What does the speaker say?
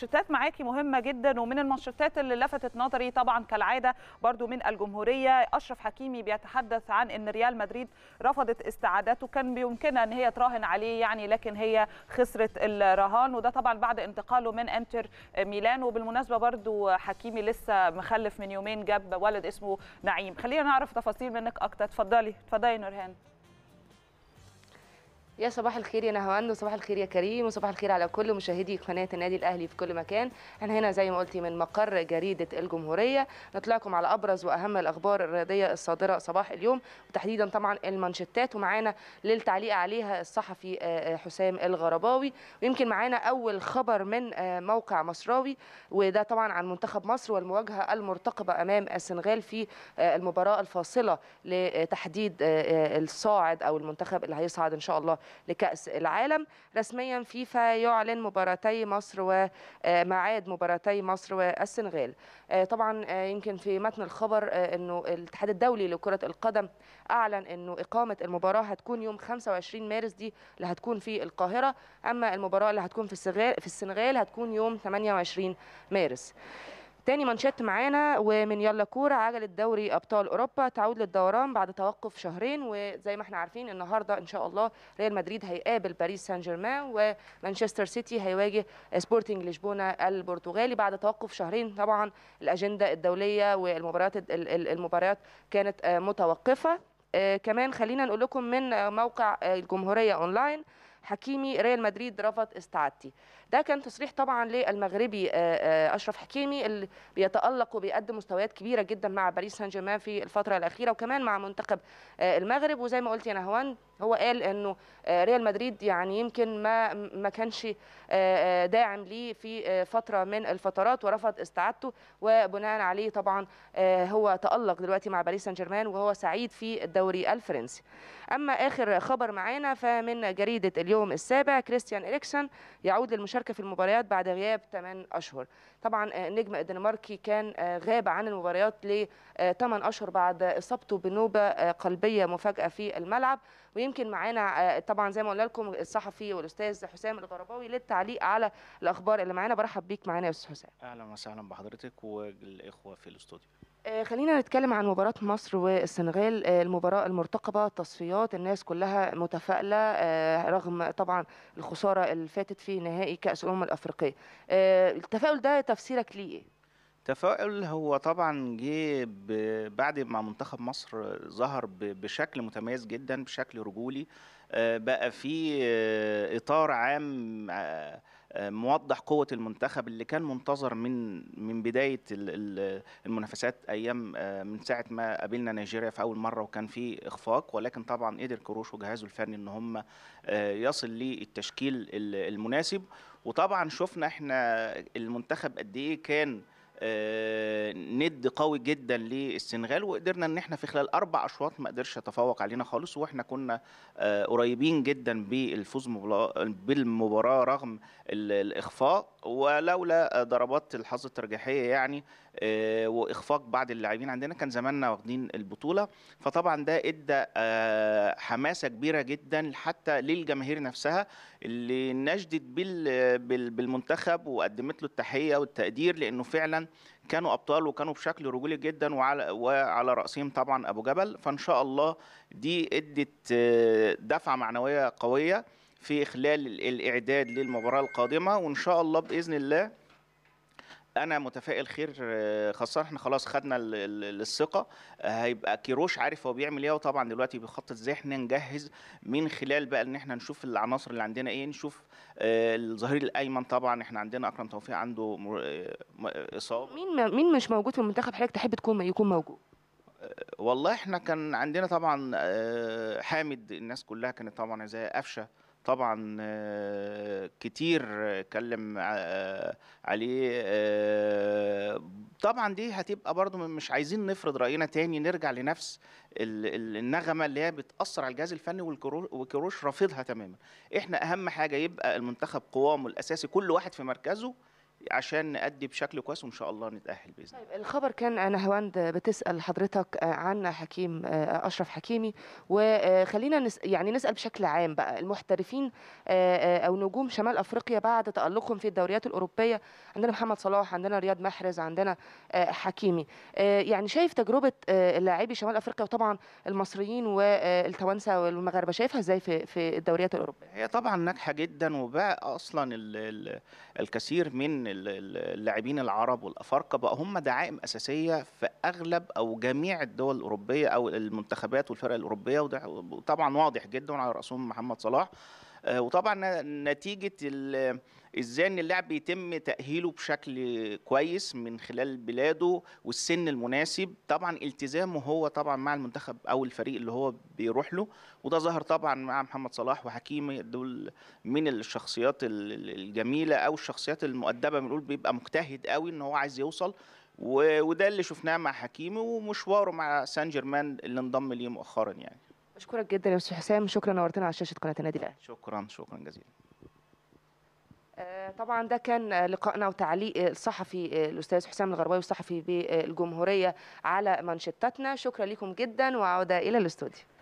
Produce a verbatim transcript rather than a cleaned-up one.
مانشيتات معاكي مهمة جدا، ومن المانشيتات اللي لفتت نظري طبعا كالعادة برضو من الجمهورية. أشرف حكيمي بيتحدث عن أن ريال مدريد رفضت استعادته، كان بيمكنها أن هي تراهن عليه يعني، لكن هي خسرت الرهان، وده طبعا بعد انتقاله من أنتر ميلان. وبالمناسبة برضو حكيمي لسه مخلف من يومين، جاب ولد اسمه نعيم. خلينا نعرف تفاصيل منك أكتر، تفضلي تفضلي نورهان. يا صباح الخير يا نهوان، وصباح الخير يا كريم، وصباح الخير على كل مشاهدي قناة النادي الأهلي في كل مكان. احنا هنا زي ما قلتي من مقر جريدة الجمهورية، نطلعكم على أبرز وأهم الأخبار الرياضية الصادرة صباح اليوم، وتحديدا طبعا المانشيتات، ومعانا للتعليق عليها الصحفي حسام الغرباوي. ويمكن معانا أول خبر من موقع مصراوي، وده طبعا عن منتخب مصر والمواجهة المرتقبة أمام السنغال في المباراة الفاصلة لتحديد الصاعد أو المنتخب اللي هيصعد إن شاء الله لكأس العالم. رسميا فيفا يعلن مباراتي مصر وميعاد مباراتي مصر والسنغال. طبعا يمكن في متن الخبر انه الاتحاد الدولي لكرة القدم اعلن انه اقامة المباراة هتكون يوم خمسة وعشرين مارس، دي اللي هتكون في القاهرة، اما المباراة اللي هتكون في السنغال في السنغال هتكون يوم ثمانية وعشرين مارس. تاني منشط معانا ومن يلا كوره، عجله دوري ابطال اوروبا تعود للدوران بعد توقف شهرين، وزي ما احنا عارفين النهارده ان شاء الله ريال مدريد هيقابل باريس سان جيرمان، ومانشستر سيتي هيواجه سبورتينج لشبونة البرتغالي بعد توقف شهرين. طبعا الاجنده الدوليه والمباريات المباريات كانت متوقفه. كمان خلينا نقول لكم من موقع الجمهوريه اونلاين، حكيمي ريال مدريد رفض استعادتي. ده كان تصريح طبعا للمغربي أشرف حكيمي اللي بيتألق وبيقدم مستويات كبيرة جدا مع باريس سان جيرمان في الفترة الأخيرة، وكمان مع منتخب المغرب. وزي ما قلت يا نهوان، هو قال انه ريال مدريد يعني يمكن ما ما كانش داعم ليه في فتره من الفترات، ورفض استعادته، وبناء عليه طبعا هو تألق دلوقتي مع باريس سان جيرمان، وهو سعيد في الدوري الفرنسي. اما اخر خبر معانا فمن جريدة اليوم السابع، كريستيان إريكسون يعود للمشاركه في المباريات بعد غياب ثمانية اشهر. طبعا النجم الدنماركي كان غاب عن المباريات ل ثمانية اشهر بعد اصابته بنوبه قلبيه مفاجاه في الملعب. يمكن معانا طبعا زي ما قلنا لكم الصحفي والاستاذ حسام الغرباوي للتعليق على الاخبار اللي معانا. برحب بيك معانا يا استاذ حسام. اهلا وسهلا بحضرتك والاخوه في الاستوديو. خلينا نتكلم عن مباراة مصر والسنغال، المباراة المرتقبة، تصفيات الناس كلها متفائلة رغم طبعا الخسارة اللي فاتت في نهائي كأس الأمم الأفريقية. التفاؤل ده تفسيرك ليه ايه؟ التفاؤل هو طبعا جه بعد ما منتخب مصر ظهر بشكل متميز جدا، بشكل رجولي، بقى في اطار عام موضح قوه المنتخب اللي كان منتظر من من بدايه المنافسات، ايام من ساعه ما قابلنا نيجيريا في اول مره وكان في اخفاق، ولكن طبعا قدر كروش وجهازه الفني ان هم يصل للتشكيل المناسب. وطبعا شفنا احنا المنتخب قد ايه كان ند قوي جدا للسنغال، وقدرنا ان احنا في خلال اربع اشواط ما قدرش يتفوق علينا خالص، واحنا كنا قريبين جدا بالفوز بالمباراه رغم الاخفاق، ولولا ضربات الحظ الترجيحيه يعني واخفاق بعض اللاعبين عندنا كان زماننا واخدين البطوله. فطبعا ده ادى حماسه كبيره جدا حتى للجماهير نفسها اللي نشدت بالمنتخب وقدمت له التحيه والتقدير، لانه فعلا كانوا ابطال وكانوا بشكل رجولي جدا، وعلى وعلى راسهم طبعا ابو جبل. فان شاء الله دي ادت دفعه معنويه قويه في خلال الاعداد للمباراه القادمه، وان شاء الله باذن الله انا متفائل خير، خاصه احنا خلاص خدنا الثقه، هيبقى كيروش عارف هو بيعمل ايه، وطبعا دلوقتي بيخطط ازاي احنا نجهز من خلال بقى ان احنا نشوف العناصر اللي عندنا ايه، نشوف الظهير الايمن. طبعا احنا عندنا اكرم توفيق عنده اصابه. مين مين مش موجود في المنتخب حضرتك تحب تكون يكون موجود؟ والله احنا كان عندنا طبعا حامد، الناس كلها كانت طبعا زي قفشه، طبعا كتير اتكلم عليه، طبعا دي هتبقى برضو مش عايزين نفرض رأينا تاني، نرجع لنفس النغمة اللي هي بتأثر على الجهاز الفني، والكروش رافضها تماما. احنا اهم حاجة يبقى المنتخب قوامه الاساسي كل واحد في مركزه عشان نأدي بشكل كويس وإن شاء الله نتأهل بإذن الله. طيب الخبر كان نهاوند بتسأل حضرتك عن حكيم أشرف حكيمي، وخلينا نس يعني نسأل بشكل عام بقى المحترفين أو نجوم شمال أفريقيا بعد تألقهم في الدوريات الأوروبية، عندنا محمد صلاح، عندنا رياض محرز، عندنا حكيمي، يعني شايف تجربة لاعبي شمال أفريقيا وطبعا المصريين والتوانسة والمغاربة شايفها إزاي في في الدوريات الأوروبية؟ هي طبعا ناجحة جدا، وبقى أصلا الكثير من اللاعبين العرب والأفارقة بقى هم دعائم أساسية في أغلب أو جميع الدول الأوروبية أو المنتخبات والفرق الأوروبية، وطبعا واضح جدا على رأسهم محمد صلاح. وطبعا نتيجة ازاي ان اللاعب بيتم تأهيله بشكل كويس من خلال بلاده والسن المناسب، طبعا التزامه هو طبعا مع المنتخب او الفريق اللي هو بيروح له، وده ظهر طبعا مع محمد صلاح وحكيمي، دول من الشخصيات الجميلة او الشخصيات المؤدبة، بنقول بيبقى مجتهد قوي ان هو عايز يوصل، وده اللي شفناه مع حكيمي ومشواره مع سان جيرمان اللي انضم ليه مؤخرا. يعني أشكرك جدا يا أستاذ حسام، شكرا نورتنا على شاشة قناة النادي الاهلي. شكرا شكرا جزيلا. طبعا ده كان لقائنا وتعليق الصحفي الأستاذ حسام الغرباوي والصحفي بالجمهورية على منشطتنا، شكرا لكم جدا وعودة إلى الاستوديو.